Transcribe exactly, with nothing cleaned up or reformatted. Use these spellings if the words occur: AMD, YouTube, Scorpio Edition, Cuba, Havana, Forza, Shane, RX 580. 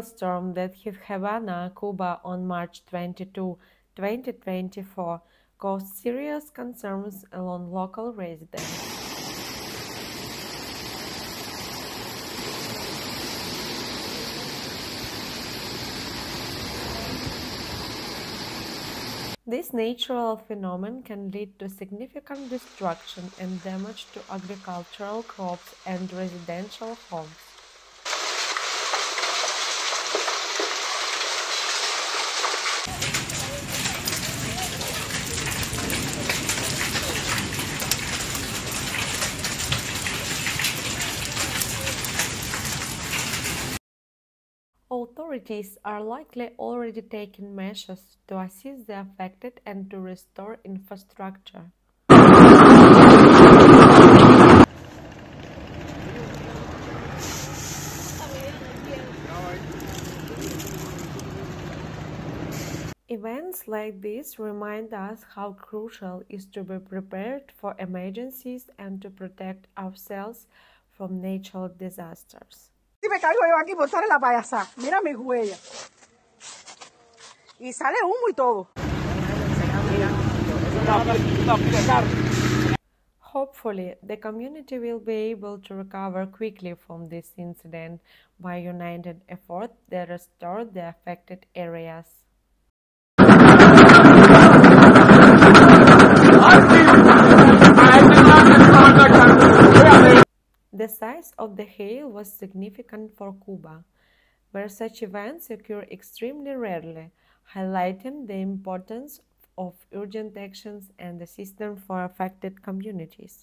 hailstorm that hit Havana, Cuba on March twenty-second, twenty twenty-four caused serious concerns among local residents. This natural phenomenon can lead to significant destruction and damage to agricultural crops and residential homes. Authorities are likely already taking measures to assist the affected and to restore infrastructure. Events like this remind us how crucial it is to be prepared for emergencies and to protect ourselves from natural disasters. Si me caigo yo aquí por estar en la payasada, mira mis huellas. Y sale humo y todo. Hopefully, the community will be able to recover quickly from this incident by united efforts to restore the affected areas. The size of the hail was significant for Cuba, where such events occur extremely rarely, highlighting the importance of urgent actions and assistance for affected communities.